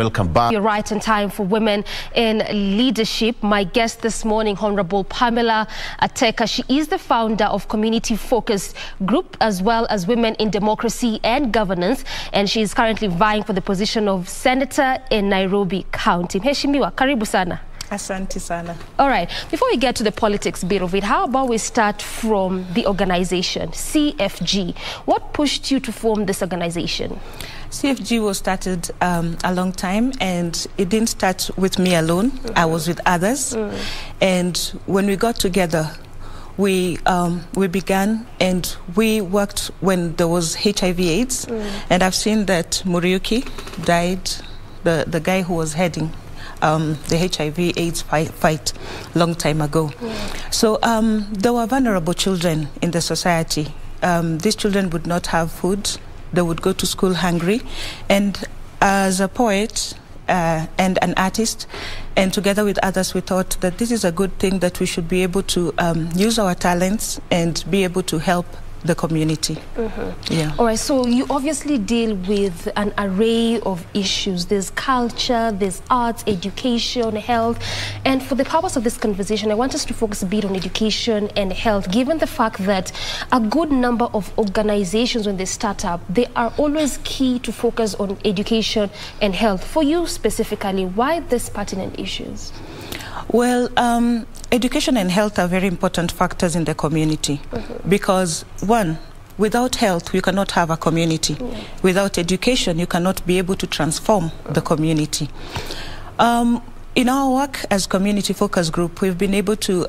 Welcome back. You're right on time for Women in Leadership. My guest this morning, Honorable Pamela Ateka. She is the founder of Community Focused Group, as well as Women in Democracy and Governance, and she is currently vying for the position of Senator in Nairobi County. Mheshimiwa, karibu sana. Asante sana. All right. Before we get to the politics bit of it, how about we start from the organization, CFG? What pushed you to form this organization? CFG was started a long time, and it didn't start with me alone. Mm-hmm. I was with others. Mm. And when we got together, we began, and we worked when there was HIV/AIDS. Mm. And I've seen that Muriuki died, the guy who was heading the HIV/AIDS fight long time ago. Yeah. So there were vulnerable children in the society. These children would not have food. They would go to school hungry. And as a poet and an artist, and together with others, we thought that this is a good thing, that we should be able to use our talents and be able to help the community. Mm-hmm. Yeah. All right, so you obviously deal with an array of issues. There's culture, there's arts, education, health. And for the purpose of this conversation, I want us to focus a bit on education and health, given the fact that a good number of organizations when they start up, they are always key to focus on education and health. For you specifically, why these pertinent issues? Well, education and health are very important factors in the community. Mm-hmm. Because, one, without health, you cannot have a community. Yeah. Without education, you cannot be able to transform the community. In our work as Community Focus Group, we've been able to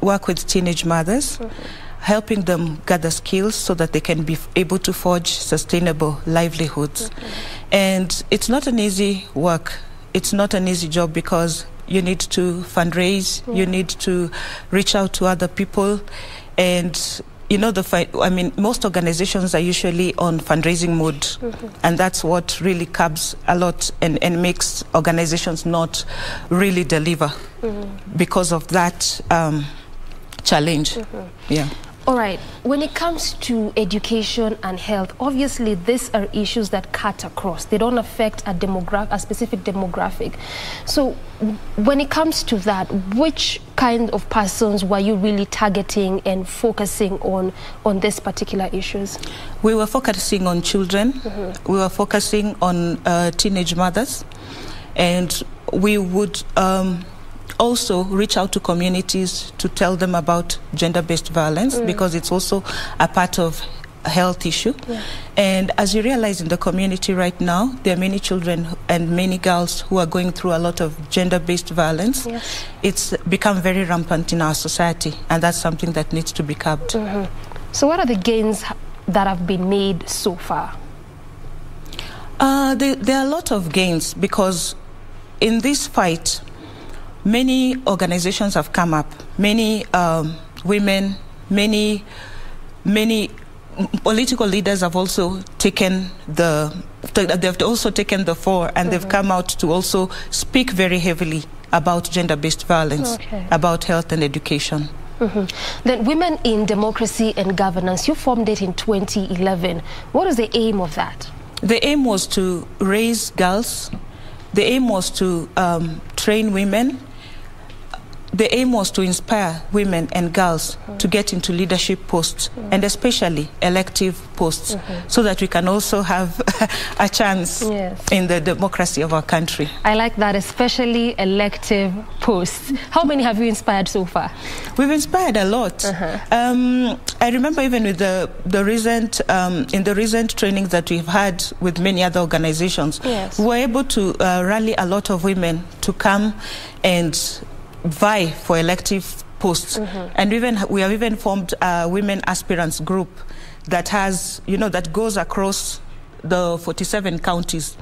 work with teenage mothers, mm-hmm. helping them gather skills so that they can be able to forge sustainable livelihoods. Mm-hmm. And it's not an easy work. It's not an easy job, because you need to fundraise, yeah. you need to reach out to other people, and you know, most organizations are usually on fundraising mode, mm-hmm. and that's what really curbs a lot and makes organizations not really deliver, mm-hmm. because of that challenge. Mm-hmm. Yeah. All right, when it comes to education and health, obviously these are issues that cut across. They don't affect a specific demographic. So when it comes to that, which kind of persons were you really targeting and focusing on these particular issues? We were focusing on children. Mm-hmm. We were focusing on teenage mothers. And we would also reach out to communities to tell them about gender-based violence, mm. because it's also a part of a health issue. Yeah. And as you realize, in the community right now, there are many children and many girls who are going through a lot of gender-based violence. Yes. It's become very rampant in our society, and that's something that needs to be curbed. Mm-hmm. So what are the gains that have been made so far? There are a lot of gains, because in this fight, many organizations have come up, many women, many political leaders have also taken the fore, and mm-hmm. they've come out to also speak very heavily about gender-based violence, okay. about health and education. Mm-hmm. Then Women in Democracy and Governance, you formed it in 2011. What is the aim of that? The aim was to raise girls. The aim was to train women. The aim was to inspire women and girls mm-hmm. to get into leadership posts, mm-hmm. and especially elective posts, mm-hmm. so that we can also have a chance, yes. in the democracy of our country. I like that, especially elective posts. How many have you inspired so far? We've inspired a lot. Uh-huh. I remember even with the recent trainings that we've had with many other organizations, yes. we were able to rally a lot of women to come and vie for elective posts, mm-hmm. and we have even formed a women aspirants group that has, you know, that goes across the 47 counties.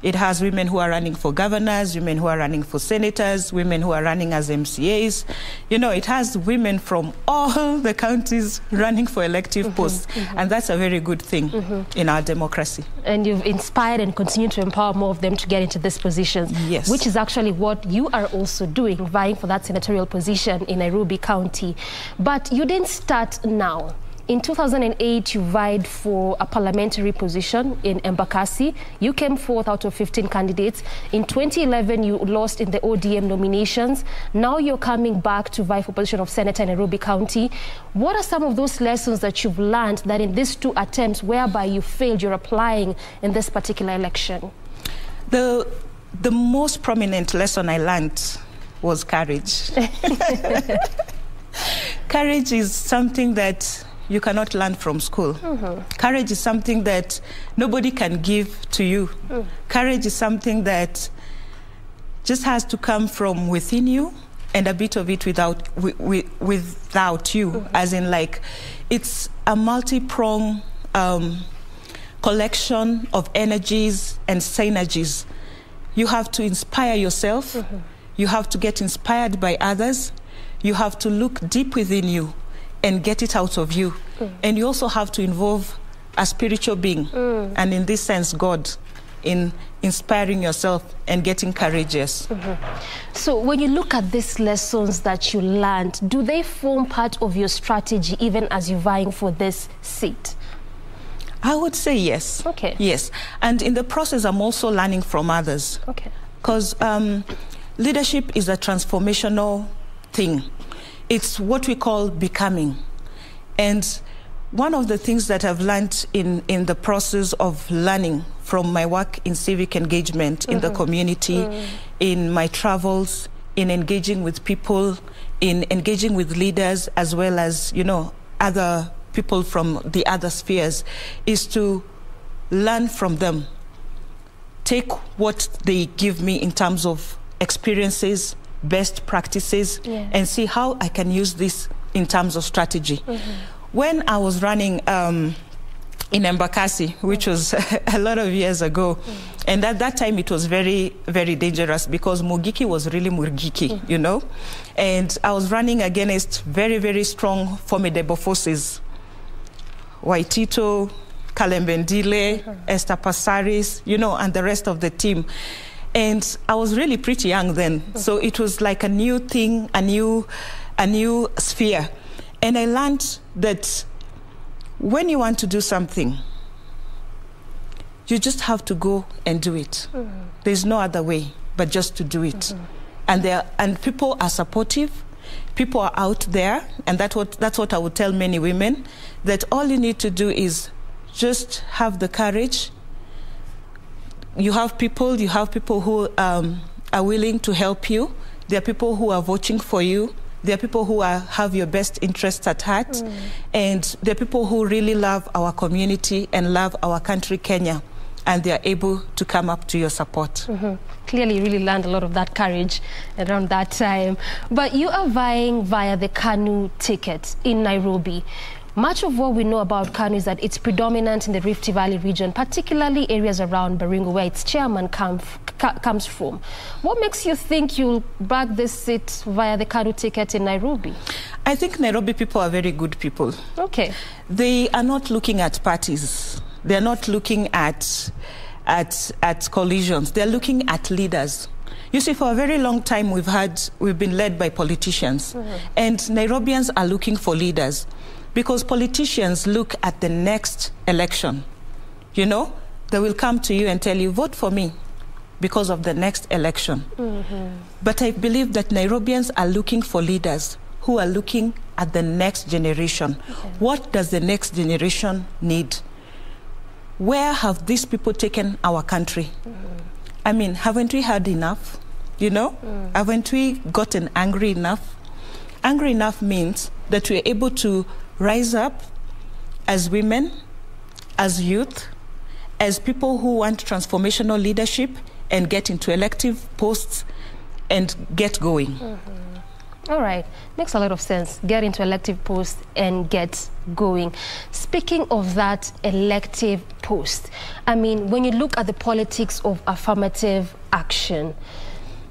It has women who are running for governors, women who are running for senators, women who are running as MCAs. You know, it has women from all the counties running for elective mm-hmm, posts, mm-hmm. and that's a very good thing mm-hmm. in our democracy. And you've inspired and continue to empower more of them to get into these positions, yes. which is actually what you are also doing, vying for that senatorial position in Nairobi County. But you didn't start now. In 2008, you vied for a parliamentary position in Embakasi. You came fourth out of 15 candidates. In 2011, you lost in the ODM nominations. Now you're coming back to vie for position of senator in Nairobi County. What are some of those lessons that you've learned that in these two attempts whereby you failed, you're applying in this particular election? The most prominent lesson I learned was courage. Courage is something that you cannot learn from school. Mm-hmm. Courage is something that nobody can give to you. Mm. Courage is something that just has to come from within you, and a bit of it without you. Mm-hmm. As in, like, it's a multi-pronged collection of energies and synergies. You have to inspire yourself. Mm-hmm. You have to get inspired by others. You have to look deep within you and get it out of you. Mm. And you also have to involve a spiritual being, and in this sense, God, in inspiring yourself and getting courageous. Mm-hmm. So when you look at these lessons that you learned, do they form part of your strategy even as you're vying for this seat? I would say yes. Okay. Yes. And in the process, I'm also learning from others. Okay. Because leadership is a transformational thing. It's what we call becoming. And one of the things that I've learned in the process of learning from my work in civic engagement, in the community, in my travels, in engaging with people, in engaging with leaders, as well as, you know, other people from the other spheres, is to learn from them. Take what they give me in terms of experiences, best practices, and see how I can use this in terms of strategy. When I was running in Embakasi, which was a lot of years ago, and at that time it was very, very dangerous because Mungiki was really Mungiki, you know, and I was running against very, very strong, formidable forces. Waitito, Kalembendile, Esther Pasaris, you know, and the rest of the team. And I was really pretty young then, so it was like a new thing, a new sphere. And I learned that when you want to do something, you just have to go and do it. There's no other way but just to do it. And people are supportive. People are out there, and that's what I would tell many women, that all you need to do is just have the courage. You have people who are willing to help you. There are people who are voting for you. There are people who have your best interests at heart. And there are people who really love our community and love our country, Kenya, and they are able to come up to your support. Clearly, you really learned a lot of that courage around that time. But you are vying via the Kanu ticket in Nairobi. Much of what we know about Kanu is that it's predominant in the Rift Valley region, particularly areas around Baringo, where its chairman comes from. What makes you think you'll back this seat via the Kanu ticket in Nairobi? I think Nairobi people are very good people. Okay. They are not looking at parties. They're not looking at coalitions. They're looking at leaders. You see, for a very long time, we've been led by politicians. And Nairobians are looking for leaders, because politicians look at the next election. You know, they will come to you and tell you, vote for me because of the next election. But I believe that Nairobians are looking for leaders who are looking at the next generation. What does the next generation need? Where have these people taken our country? I mean, haven't we had enough? You know, haven't we gotten angry enough? Angry enough means that we're able to rise up as women, as youth, as people who want transformational leadership and get into elective posts and get going. All right, makes a lot of sense. Get into elective posts and get going. Speaking of that elective post, I mean, when you look at the politics of affirmative action,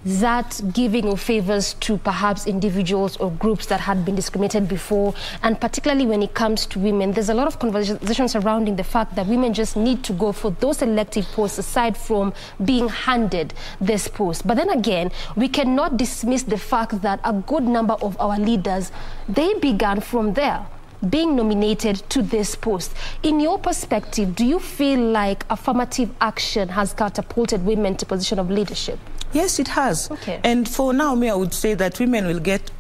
that giving of favors to perhaps individuals or groups that had been discriminated before, and particularly when it comes to women, there's a lot of conversation surrounding the fact that women just need to go for those elective posts aside from being handed this post. But then again, we cannot dismiss the fact that a good number of our leaders, they began from there. being nominated to this post. In your perspective, do you feel like affirmative action has catapulted women to position of leadership? Yes, it has. Okay. And for Naomi, I would say that women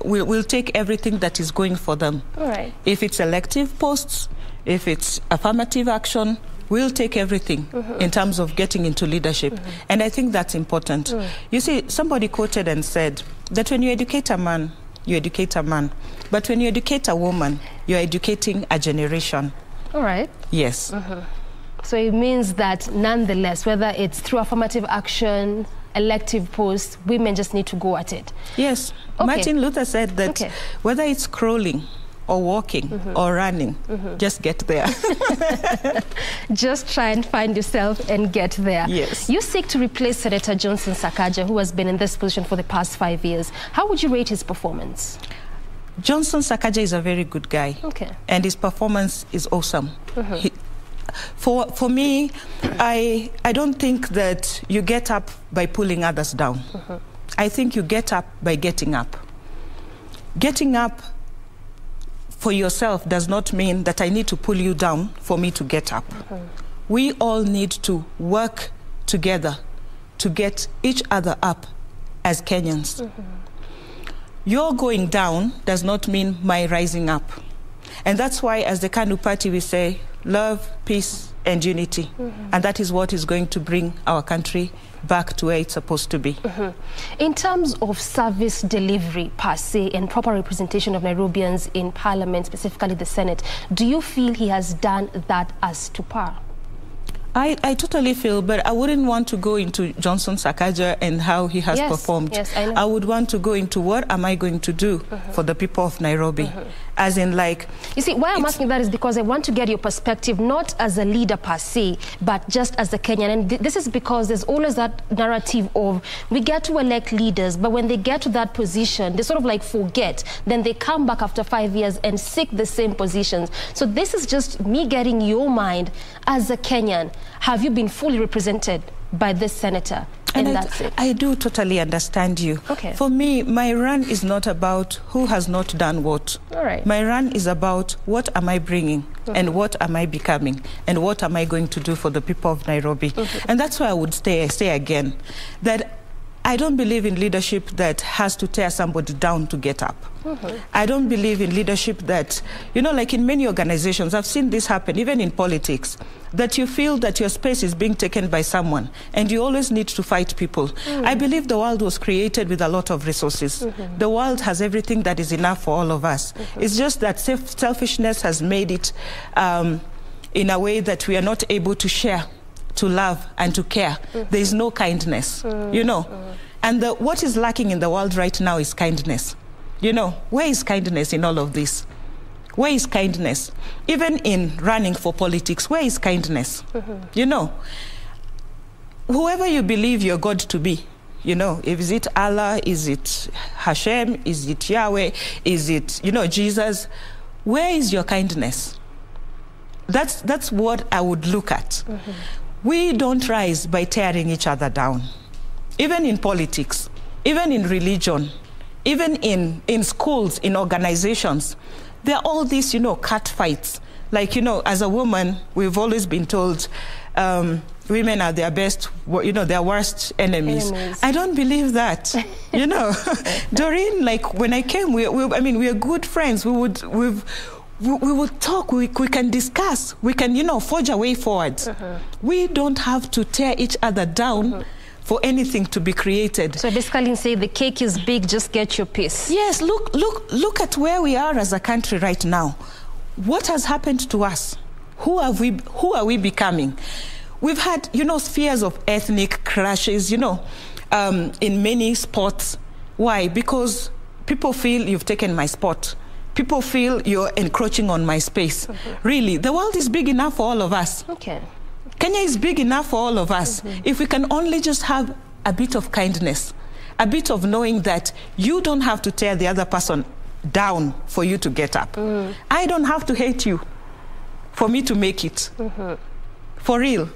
will take everything that is going for them. All right. If it's elective posts, if it's affirmative action, we'll take everything in terms of getting into leadership. And I think that's important. You see, somebody quoted and said that when you educate a man, you educate a man. But when you educate a woman, you're educating a generation. All right. Yes. So it means that nonetheless, whether it's through affirmative action, elective posts, women just need to go at it. Yes. Okay. Martin Luther said that whether it's crawling or walking or running, just get there. Just try and find yourself and get there. Yes. You seek to replace Senator Johnson Sakaja, who has been in this position for the past 5 years. How would you rate his performance? Johnson Sakaja is a very good guy. Okay. And his performance is awesome. For me, I don't think that you get up by pulling others down. I think you get up by getting up. Getting up for yourself does not mean that I need to pull you down for me to get up. We all need to work together to get each other up as Kenyans. Your going down does not mean my rising up. And that's why as the Kanu party we say love, peace and unity. And that is what is going to bring our country back to where it's supposed to be. In terms of service delivery per se and proper representation of Nairobians in Parliament, specifically the Senate, do you feel he has done that as to par? I totally feel, but I wouldn't want to go into Johnson Sakaja and how he has performed. Yes, I would want to go into what am I going to do for the people of Nairobi? As in like... You see, why I'm asking that is because I want to get your perspective, not as a leader per se, but just as a Kenyan. And this is because there's always that narrative of we get to elect leaders, but when they get to that position, they sort of like forget. Then they come back after 5 years and seek the same positions. So this is just me getting your mind as a Kenyan. Have you been fully represented by this senator? And that's it. I do totally understand you. Okay. For me, my run is not about who has not done what. All right. My run is about what am I bringing and what am I becoming and what am I going to do for the people of Nairobi. And that's why I would say again that I don't believe in leadership that has to tear somebody down to get up. I don't believe in leadership that, you know, like in many organizations, I've seen this happen, even in politics, that you feel that your space is being taken by someone and you always need to fight people. I believe the world was created with a lot of resources. The world has everything that is enough for all of us. It's just that selfishness has made it in a way that we are not able to share, to love and to care. There is no kindness, you know. And what is lacking in the world right now is kindness. You know, where is kindness in all of this? Where is kindness? Even in running for politics, where is kindness? You know, whoever you believe your God to be, you know, is it Allah, is it Hashem, is it Yahweh, is it, you know, Jesus? Where is your kindness? That's what I would look at. We don't rise by tearing each other down. Even in politics, even in religion, even in schools, in organizations, there are all these, you know, cat fights. Like, you know, as a woman, we've always been told women are their best, you know, their worst enemies. I don't believe that, you know. Doreen, like when I came, I mean, we are good friends. We will talk, we can discuss, we can, you know, forge a way forward. We don't have to tear each other down for anything to be created. So basically say the cake is big, just get your piece. Yes, look at where we are as a country right now. What has happened to us? Who are we becoming? We've had, you know, spheres of ethnic clashes, you know, in many spots. Why? Because people feel you've taken my spot. People feel you're encroaching on my space. Really, the world is big enough for all of us. Kenya is big enough for all of us. If we can only just have a bit of kindness, a bit of knowing that you don't have to tear the other person down for you to get up. I don't have to hate you for me to make it. For real.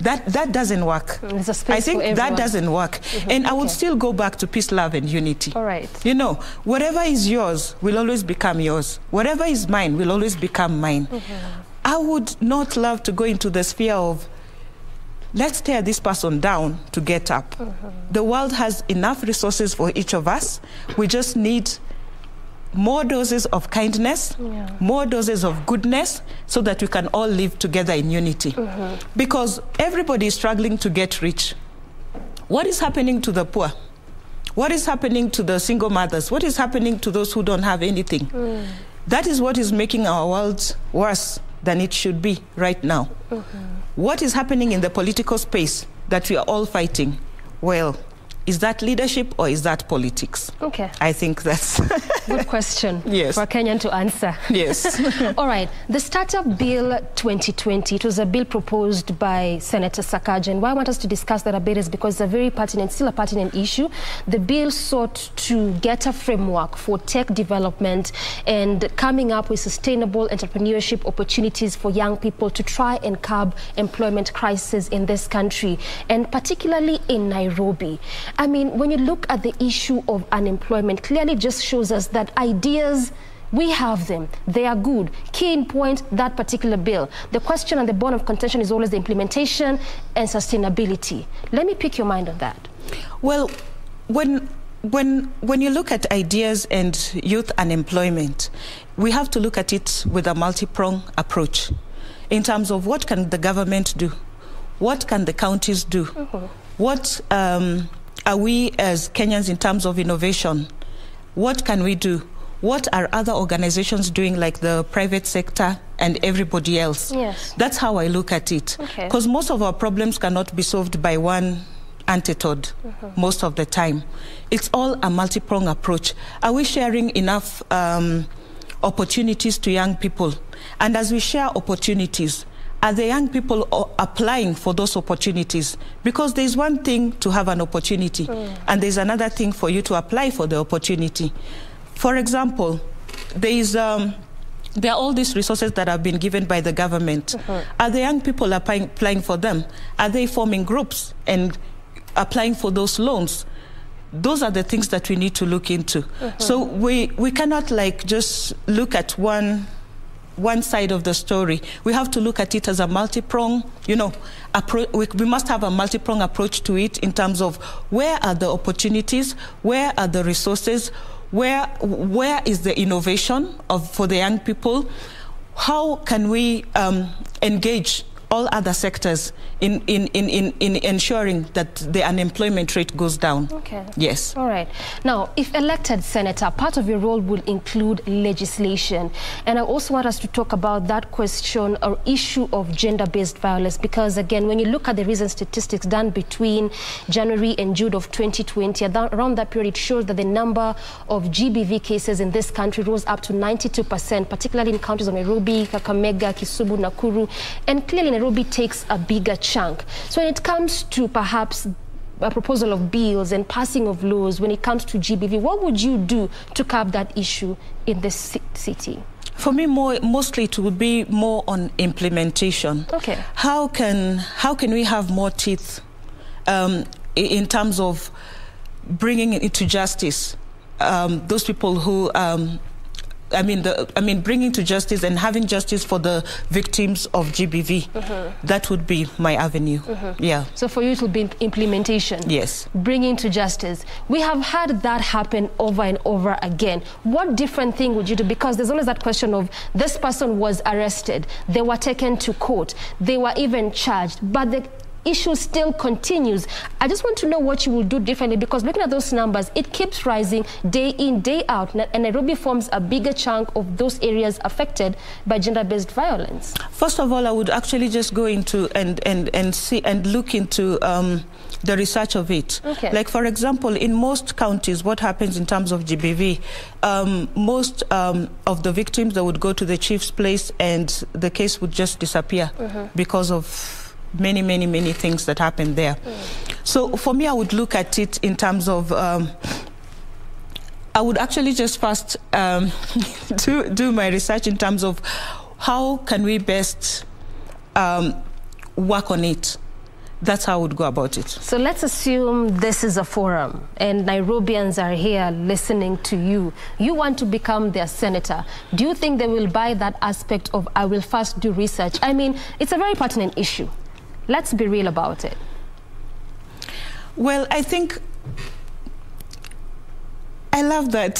That doesn't work. It's a space I think for everyone. That doesn't work. Mm-hmm. And I would still go back to peace, love, and unity. All right. You know, whatever is yours will always become yours. Whatever is mine will always become mine. Mm-hmm. I would not love to go into the sphere of, let's tear this person down to get up. Mm-hmm. The world has enough resources for each of us. We just need more doses of kindness, yeah, more doses of goodness, so that we can all live together in unity. Mm-hmm. Because everybody is struggling to get rich. What is happening to the poor? What is happening to the single mothers? What is happening to those who don't have anything? Mm. That is what is making our world worse than it should be right now. Mm-hmm. What is happening in the political space that we are all fighting? Well, is that leadership or is that politics? Okay. I think that's... Good question. Yes. For a Kenyan to answer. Yes. All right. The Startup Bill 2020, it was a bill proposed by Senator Sakaja. And why I want us to discuss that a bit is because it's a very pertinent, still a pertinent issue. The bill sought to get a framework for tech development and coming up with sustainable entrepreneurship opportunities for young people to try and curb employment crisis in this country, and particularly in Nairobi. I mean, when you look at the issue of unemployment, clearly just shows us that ideas, we have them. They are good. Key in point, that particular bill. The question and the bone of contention is always the implementation and sustainability. Let me pick your mind on that. Well, when you look at ideas and youth unemployment, we have to look at it with a multi-pronged approach in terms of what can the government do? What can the counties do? Mm-hmm. What... are we as Kenyans in terms of innovation? What can we do? What are other organizations doing, like the private sector and everybody else? Yes. That's how I look at it. Because okay, most of our problems cannot be solved by one antidote, mm-hmm, most of the time. It's all a multi-pronged approach. Are we sharing enough opportunities to young people? And as we share opportunities, are the young people applying for those opportunities? Because there's one thing to have an opportunity, mm, and there's another thing for you to apply for the opportunity. For example, there are all these resources that have been given by the government. Mm-hmm. Are the young people applying for them? Are they forming groups and applying for those loans? Those are the things that we need to look into. Mm-hmm. So we cannot like just look at one side of the story. We have to look at it as a multi-pronged, you know, approach. We must have a multi-pronged approach to it in terms of where are the opportunities, where are the resources, where is the innovation for the young people, how can we engage all other sectors in ensuring that the unemployment rate goes down. Okay. Yes. All right. Now, if elected senator, part of your role will include legislation. And I also want us to talk about that question or issue of gender-based violence, because again, when you look at the recent statistics done between January and June of 2020, around that period, it showed that the number of GBV cases in this country rose up to 92%, particularly in counties of Nairobi, Kakamega, Kisumu, Nakuru, and clearly Nairobi takes a bigger chunk. So when it comes to perhaps a proposal of bills and passing of laws, when it comes to GBV, what would you do to curb that issue in this city? For me, mostly it would be more on implementation. Okay. How can we have more teeth in terms of bringing it to justice? Those people who... bringing to justice and having justice for the victims of GBV. Mm-hmm. That would be my avenue. Mm-hmm. Yeah. So for you, it will be implementation. Yes. Bringing to justice. We have had that happen over and over again. What different thing would you do? Because there's always that question of this person was arrested, they were taken to court, they were even charged, but the issue still continues. I just want to know what you will do differently, because looking at those numbers, it keeps rising day in, day out, and Nairobi forms a bigger chunk of those areas affected by gender-based violence. First of all, I would actually just go into and see and look into the research of it. Okay. Like, for example, in most counties, what happens in terms of GBV, most of the victims, they would go to the chief's place and the case would just disappear. Mm-hmm. Because of many things that happened there. Mm. So for me, I would look at it in terms of, I would actually just first do my research in terms of how can we best work on it. That's how I would go about it. So let's assume this is a forum and Nairobians are here listening to you. You want to become their senator. Do you think they will buy that aspect of I will first do research? I mean, it's a very pertinent issue. Let's be real about it. Well, I think I love that.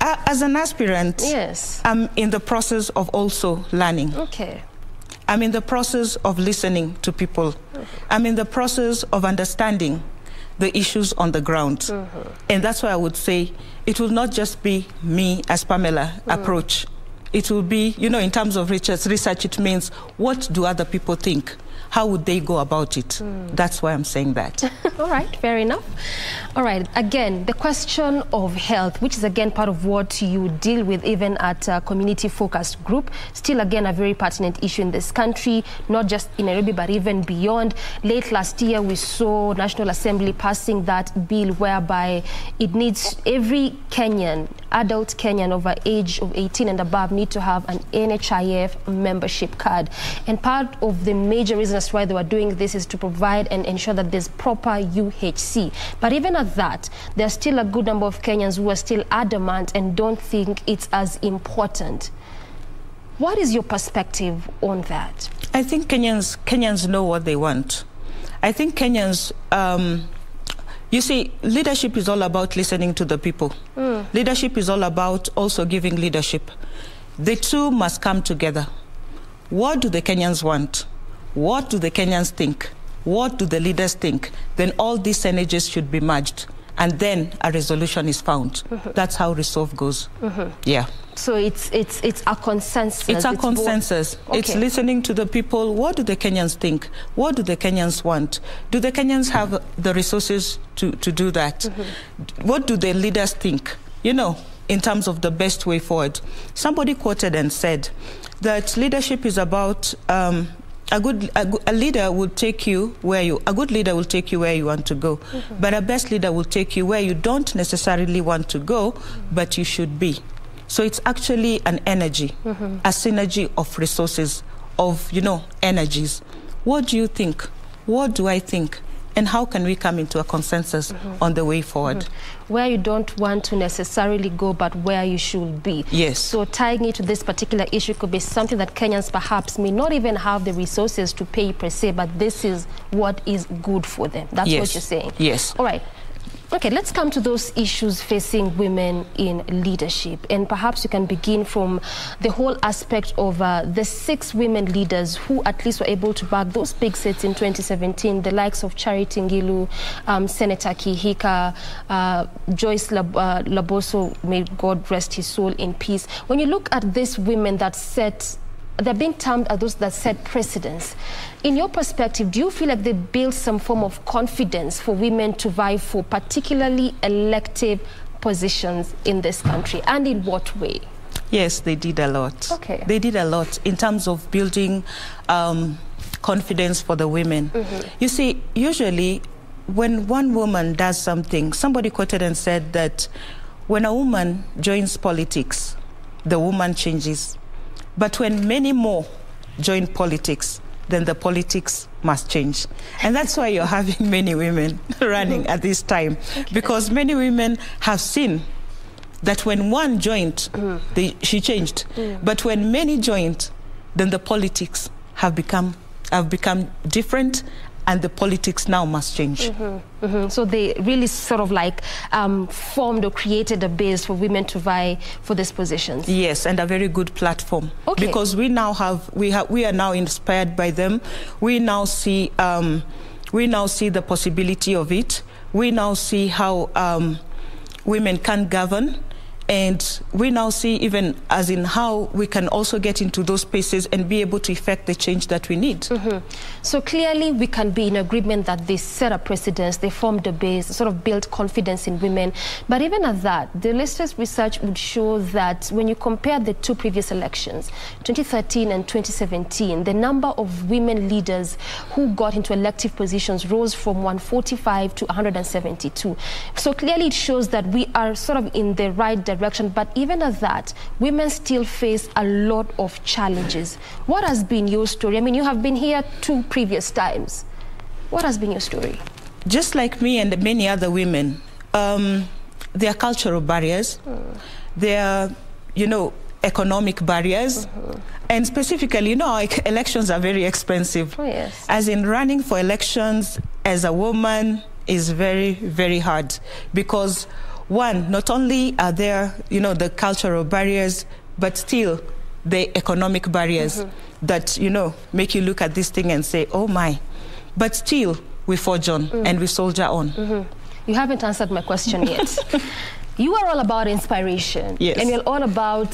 As an aspirant, yes, I'm in the process of also learning. Okay. I'm in the process of listening to people. Mm-hmm. I'm in the process of understanding the issues on the ground. Mm-hmm. And that's why I would say it will not just be me as Pamela mm. approach. It will be, you know, in terms of research, it means what do other people think? How would they go about it? Mm. That's why I'm saying that. All right, fair enough. All right, again, the question of health, which is again part of what you deal with even at Community Focused Group, still again a very pertinent issue in this country, not just in Nairobi, but even beyond. Late last year, we saw National Assembly passing that bill whereby it needs every Kenyan, adult Kenyan over age of 18 and above, need to have an NHIF membership card. And part of the major reason why they were doing this is to provide and ensure that there's proper UHC. But even at that, there's still a good number of Kenyans who are still adamant and don't think it's as important. What is your perspective on that? I think Kenyans know what they want. I think Kenyans, you see, leadership is all about listening to the people. Mm. Leadership is all about also giving leadership. The two must come together. What do the Kenyans want? What do the Kenyans think? What do the leaders think? Then all these energies should be merged, and then a resolution is found. Mm-hmm. That's how resolve goes. Mm-hmm. Yeah. So it's a consensus. It's a consensus. Okay. It's listening to the people. What do the Kenyans think? What do the Kenyans want? Do the Kenyans have the resources to do that? Mm-hmm. What do the leaders think? You know, in terms of the best way forward. Somebody quoted and said that leadership is about. A good leader will take you where you want to go, mm-hmm. but a best leader will take you where you don't necessarily want to go, mm-hmm. but you should be. So it's actually an energy, mm-hmm. a synergy of resources, of, you know, energies. What do you think? What do I think? And how can we come into a consensus mm-hmm. on the way forward? Mm-hmm. Where you don't want to necessarily go, but where you should be. Yes. So tying it to this particular issue could be something that Kenyans perhaps may not even have the resources to pay per se, but this is what is good for them. That's yes. what you're saying. Yes. All right. Okay, let's come to those issues facing women in leadership. And perhaps you can begin from the whole aspect of the 6 women leaders who at least were able to bag those big seats in 2017, the likes of Charity Ngilu, Senator Kihika, Joyce Laboso, may God rest his soul in peace. When you look at these women that set, they're being termed as those that set precedents. In your perspective, do you feel like they build some form of confidence for women to vie for particularly elective positions in this country, and in what way? Yes, they did a lot. Okay. They did a lot in terms of building confidence for the women. Mm-hmm. You see, usually when one woman does something, somebody quoted and said that when a woman joins politics, the woman changes. But when many more join politics, then the politics must change. And that's why you're having many women running mm-hmm. at this time. Okay. Because many women have seen that when one joined, mm. she changed. Mm. But when many joined, then the politics have become different, and the politics now must change. Mm-hmm, mm-hmm. So they really sort of like formed or created a base for women to vie for these positions. Yes, and a very good platform. Okay. Because we now we are now inspired by them. We now see the possibility of it. We now see how women can govern. And we now see even as in how we can also get into those spaces and be able to effect the change that we need. Mm-hmm. So clearly we can be in agreement that they set a precedence, they formed a base, sort of built confidence in women. But even at that, the latest research would show that when you compare the two previous elections, 2013 and 2017, the number of women leaders who got into elective positions rose from 145 to 172. So clearly it shows that we are sort of in the right direction direction, but even at that, women still face a lot of challenges. What has been your story? I mean, you have been here two previous times. What has been your story? Just like me and many other women, there are cultural barriers, there are, you know, economic barriers, and specifically, you know, elections are very expensive. Oh, yes. As in, running for elections as a woman is very, very hard, because one, not only are there, you know, the cultural barriers, but still the economic barriers that, you know, make you look at this thing and say, oh my, but still we forge on and we soldier on. You haven't answered my question yet. You are all about inspiration, yes, and you're all about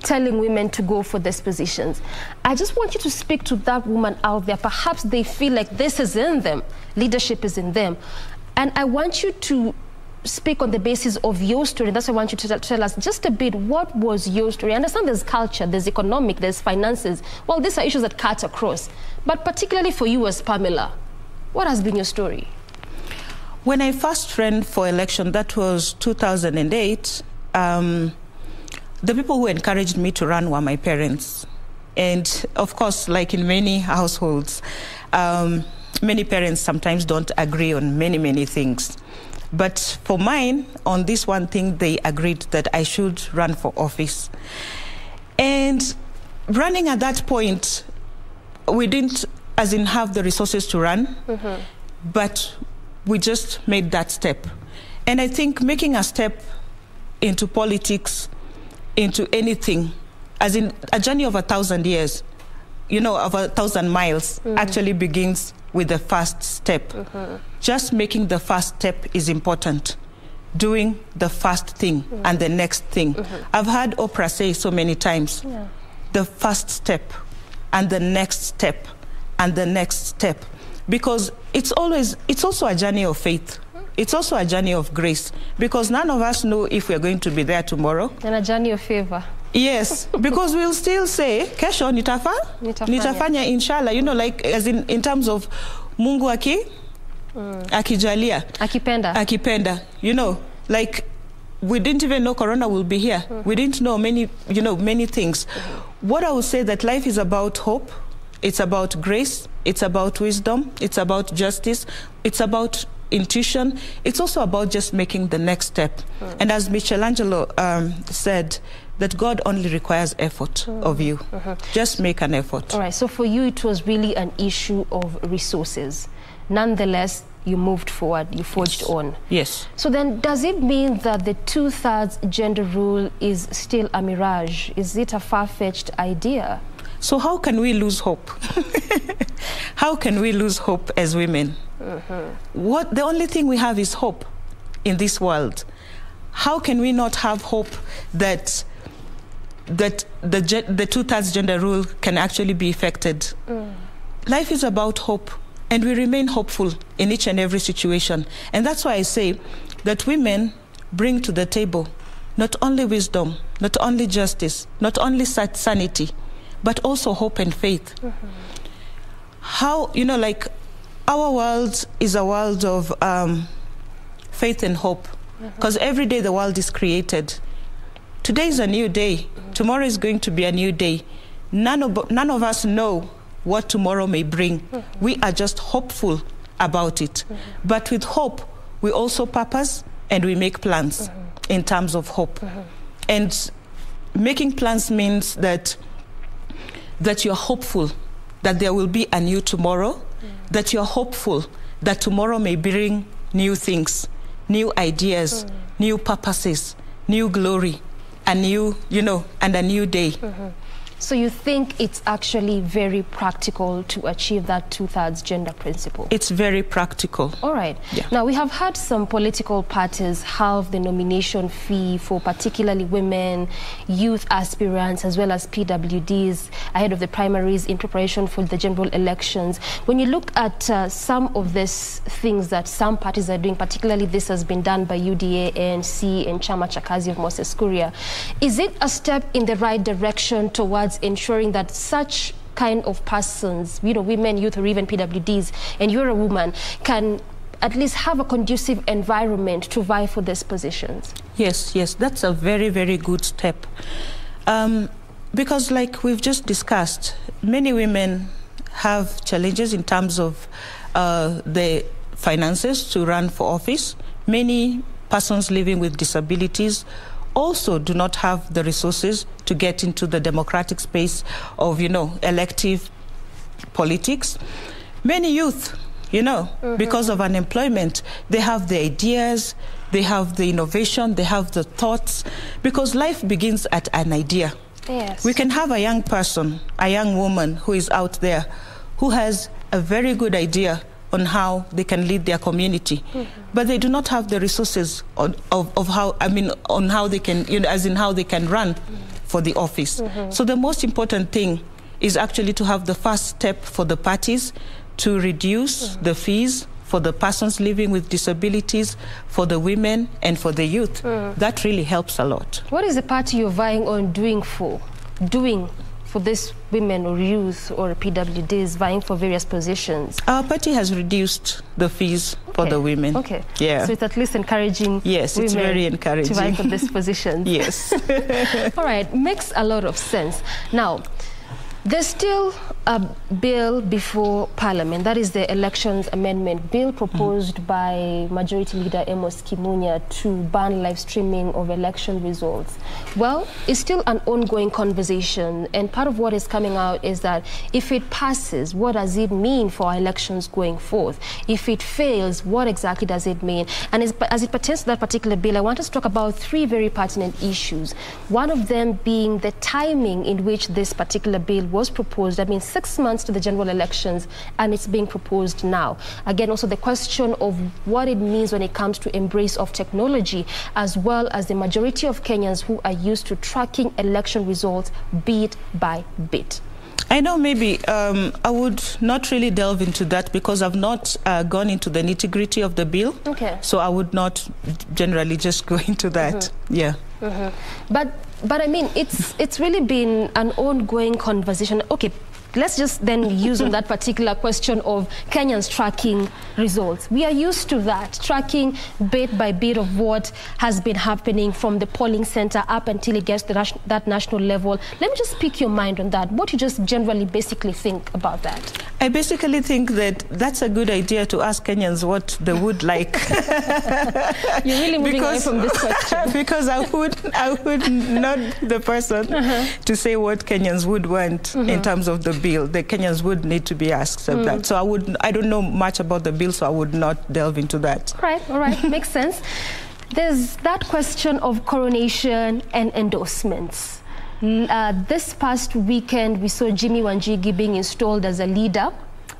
telling women to go for these positions. I just want you to speak to that woman out there. Perhaps they feel like this is in them, leadership is in them. And I want you to speak on the basis of your story. That's why I want you to tell us just a bit, what was your story? I understand there's culture, there's economic, there's finances. Well, these are issues that cut across. But particularly for you as Pamela, what has been your story? When I first ran for election, that was 2008, the people who encouraged me to run were my parents. And of course, like in many households, many parents sometimes don't agree on many, many things. But for mine, on this one thing, they agreed that I should run for office. And running at that point, we didn't, as in, have the resources to run, but we just made that step. And I think making a step into politics, into anything, as in a journey of 1,000 years, you know, of 1,000 miles, actually begins with the first step. Just making the first step is important. Doing the first thing and the next thing. I've heard Oprah say so many times, the first step and the next step and the next step. Because it's always, it's also a journey of faith. It's also a journey of grace, because none of us know if we're going to be there tomorrow. And a journey of favor. Yes, because we'll still say, kesho nitafanya inshallah, you know, like as in terms of Mungu akijalia. Akipenda. You know, like we didn't even know Corona will be here. We didn't know many, you know, many things. What I would say that life is about hope. It's about grace, it's about wisdom, it's about justice, it's about intuition, it's also about just making the next step. And as Michelangelo said, that God only requires effort of you. Just make an effort. All right, so for you it was really an issue of resources. Nonetheless, you moved forward, you forged on. Yes. So then, does it mean that the 2/3 gender rule is still a mirage? Is it a far-fetched idea? So how can we lose hope? How can we lose hope as women? What, the only thing we have is hope in this world. How can we not have hope that the 2/3 gender rule can actually be effected? Life is about hope, and we remain hopeful in each and every situation. And that's why I say that women bring to the table not only wisdom, not only justice, not only sanity, but also hope and faith. How, you know, like our world is a world of faith and hope, because every day the world is created. Today is a new day, tomorrow is going to be a new day. None of us know what tomorrow may bring. We are just hopeful about it. But with hope, we also purpose and we make plans in terms of hope. And making plans means that you're hopeful that there will be a new tomorrow, that you're hopeful that tomorrow may bring new things, new ideas, new purposes, new glory, a new, you know, and a new day. So you think it's actually very practical to achieve that 2/3 gender principle? It's very practical. All right. Yeah. Now, we have had some political parties halve the nomination fee for particularly women, youth aspirants, as well as PWDs ahead of the primaries in preparation for the general elections. When you look at some of these things that some parties are doing, particularly this has been done by UDA, ANC, and Chama Chakazi of Moses Kuria, is it a step in the right direction towards ensuring that such kind of persons, you know, women, youth, or even PWDs, and you're a woman, can at least have a conducive environment to vie for these positions? Yes, yes, that's a very, very good step. Because like we've just discussed, many women have challenges in terms of the finances to run for office. Many persons living with disabilities also do not have the resources to get into the democratic space of, you know, elective politics. Many youth, you know, because of unemployment, they have the ideas, they have the innovation, they have the thoughts, because life begins at an idea. Yes. We can have a young person, a young woman who is out there, who has a very good idea on how they can lead their community, but they do not have the resources on how they can, you know, as in how they can run for the office. So the most important thing is actually to have the first step for the parties to reduce the fees for the persons living with disabilities, for the women, and for the youth. That really helps a lot. What is the party you're vying on doing for these women or youth or PWDs vying for various positions? Our party has reduced the fees for the women. Okay. Yeah. So it's at least encouraging women, it's very encouraging, to vie for these positions. Yes. All right. Makes a lot of sense. Now, there's still a bill before Parliament, that is the Elections Amendment Bill proposed by Majority Leader Emos Kimunia to ban live streaming of election results. Well, it's still an ongoing conversation, and part of what is coming out is that if it passes, what does it mean for elections going forth? If it fails, what exactly does it mean? And as it pertains to that particular bill, I want us to talk about three very pertinent issues, one of them being the timing in which this particular bill was proposed. I mean, 6 months to the general elections, and it's being proposed now. Again, also the question of what it means when it comes to embrace of technology, as well as the majority of Kenyans who are used to tracking election results bit by bit. I know maybe I would not really delve into that because I've not gone into the nitty-gritty of the bill. Okay. So I would not generally just go into that. Yeah. But I mean, it's really been an ongoing conversation. Okay, let's just then use on that particular question of Kenyans tracking results. We are used to that, tracking bit by bit of what has been happening from the polling center up until it gets to that national level. Let me just pick your mind on that. What do you just generally basically think about that? I basically think that that's a good idea to ask Kenyans what they would like. You're really moving away from this question. Because I would not the person to say what Kenyans would want in terms of the bill. The Kenyans would need to be asked of that. So I don't know much about the bill, so I would not delve into that. Right, all right, makes sense. There's that question of coronation and endorsements. This past weekend, we saw Jimmy Wanjigi being installed as a leader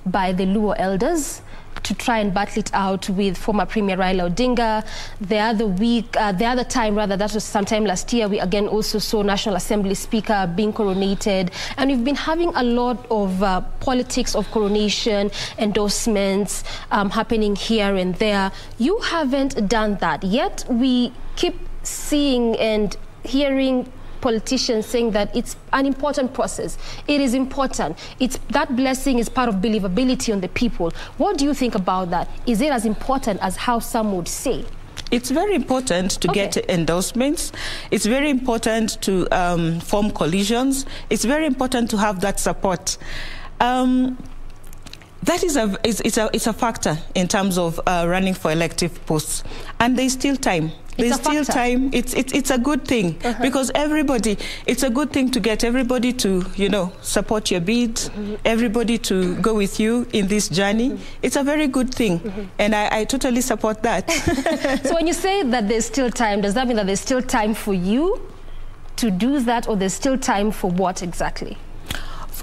by the Luo elders to try and battle it out with former Premier Raila Odinga. The other time, that was sometime last year, we again also saw National Assembly Speaker being coronated. And we've been having a lot of politics of coronation, endorsements happening here and there. You haven't done that yet. We keep seeing and hearing politicians saying that it's an important process. It is important. It's that blessing is part of believability on the people. What do you think about that? Is it as important as how some would say? It's very important to get endorsements. It's very important to form coalitions. It's very important to have that support. That is it's a factor in terms of running for elective posts, and there's still time. It's a good thing because everybody, it's a good thing to get everybody to, you know, support your bid, everybody to go with you in this journey. It's a very good thing, and I totally support that. So when you say that there's still time, does that mean that there's still time for you to do that, or there's still time for what exactly?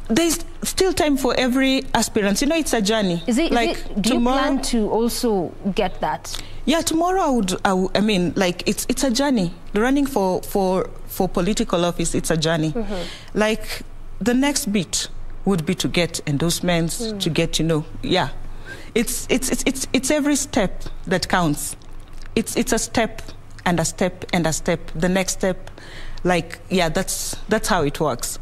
There's still time for every aspirant. You know, it's a journey. Do you plan to also get that? Yeah, tomorrow it's a journey. Running for political office, it's a journey. Like, the next bit would be to get endorsements, to get, you know, It's every step that counts. It's a step and a step and a step. The next step, that's how it works.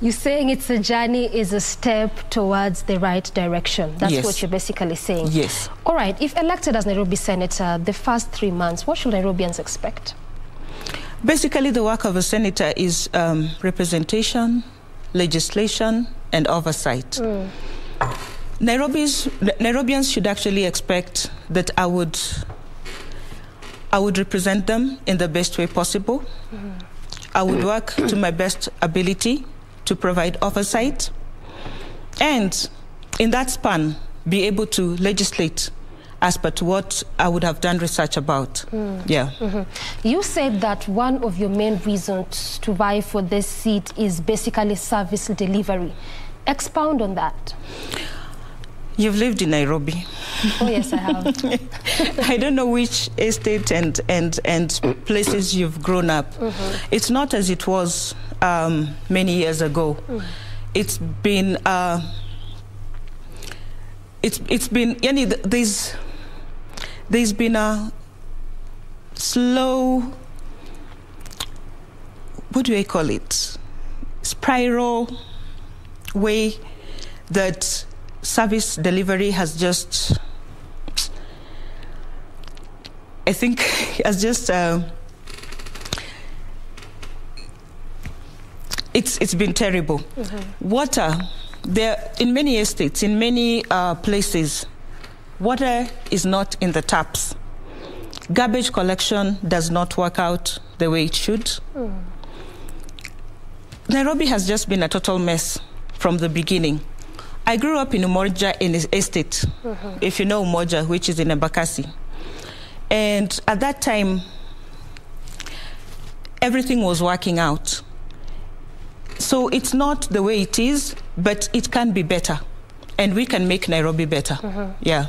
You're saying it's a journey, is a step towards the right direction. That's what you're basically saying. Yes. All right. If elected as Nairobi Senator, the first 3 months, what should Nairobians expect? Basically, the work of a senator is representation, legislation, and oversight. Mm. Nairobians should actually expect that I would represent them in the best way possible. Mm. I would work to my best ability to provide oversight, and in that span, be able to legislate as per to what I would have done research about. Mm. Yeah. Mm-hmm. You said that one of your main reasons to vie for this seat is basically service delivery. Expound on that. You've lived in Nairobi. Oh, yes, I have. I don't know which estate and places you've grown up. Mm-hmm. It's not as it was many years ago. Mm. It's been, there's been a slow, what do I call it? Spiral way that service delivery has just, I think, has just, it's been terrible. Mm-hmm. Water, there in many estates, in many places, water is not in the taps. Garbage collection does not work out the way it should. Mm. Nairobi has just been a total mess from the beginning. I grew up in Umoja in this estate, mm-hmm. if you know Umoja, which is in Embakasi. And at that time, everything was working out. So it's not the way it is, but it can be better. And we can make Nairobi better. Mm-hmm. Yeah.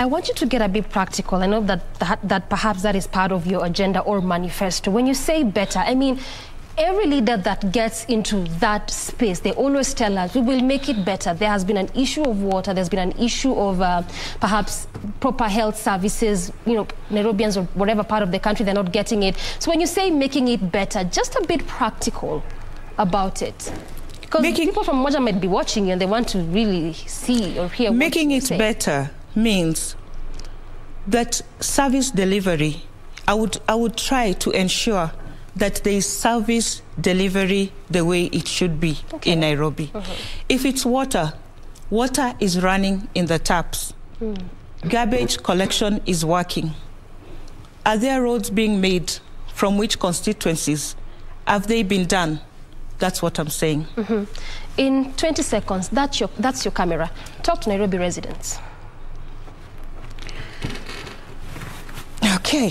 I want you to get a bit practical. I know that perhaps that is part of your agenda or manifesto. When you say better, I mean, every leader that gets into that space, they always tell us, we will make it better. There has been an issue of water. There's been an issue of perhaps proper health services. You know, Nairobians or whatever part of the country, they're not getting it. So when you say making it better, just a bit practical about it. Because people from Umoja might be watching you and they want to really see or hear what you say. Making it better means that service delivery, I would try to ensure that there is service delivery the way it should be in Nairobi. Uh-huh. If it's water, water is running in the taps. Mm. Garbage collection is working. Are there roads being made? From which constituencies? Have they been done? That's what I'm saying. Mm-hmm. In 20 seconds, that's your camera. Talk to Nairobi residents. Okay.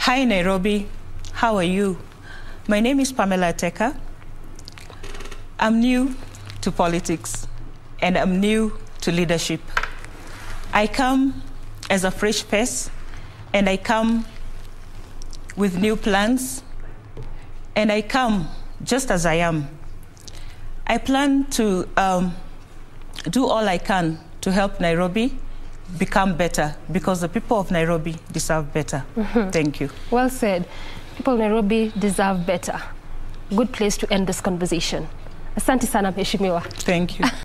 Hi, Nairobi. How are you? My name is Pamela Ateka. I'm new to politics and I'm new to leadership. I come as a fresh face and I come with new plans and I come just as I am. I plan to do all I can to help Nairobi become better because the people of Nairobi deserve better. Mm-hmm. Thank you. Well said. People in Nairobi deserve better. Good place to end this conversation. Asante sana mheshimiwa. Thank you.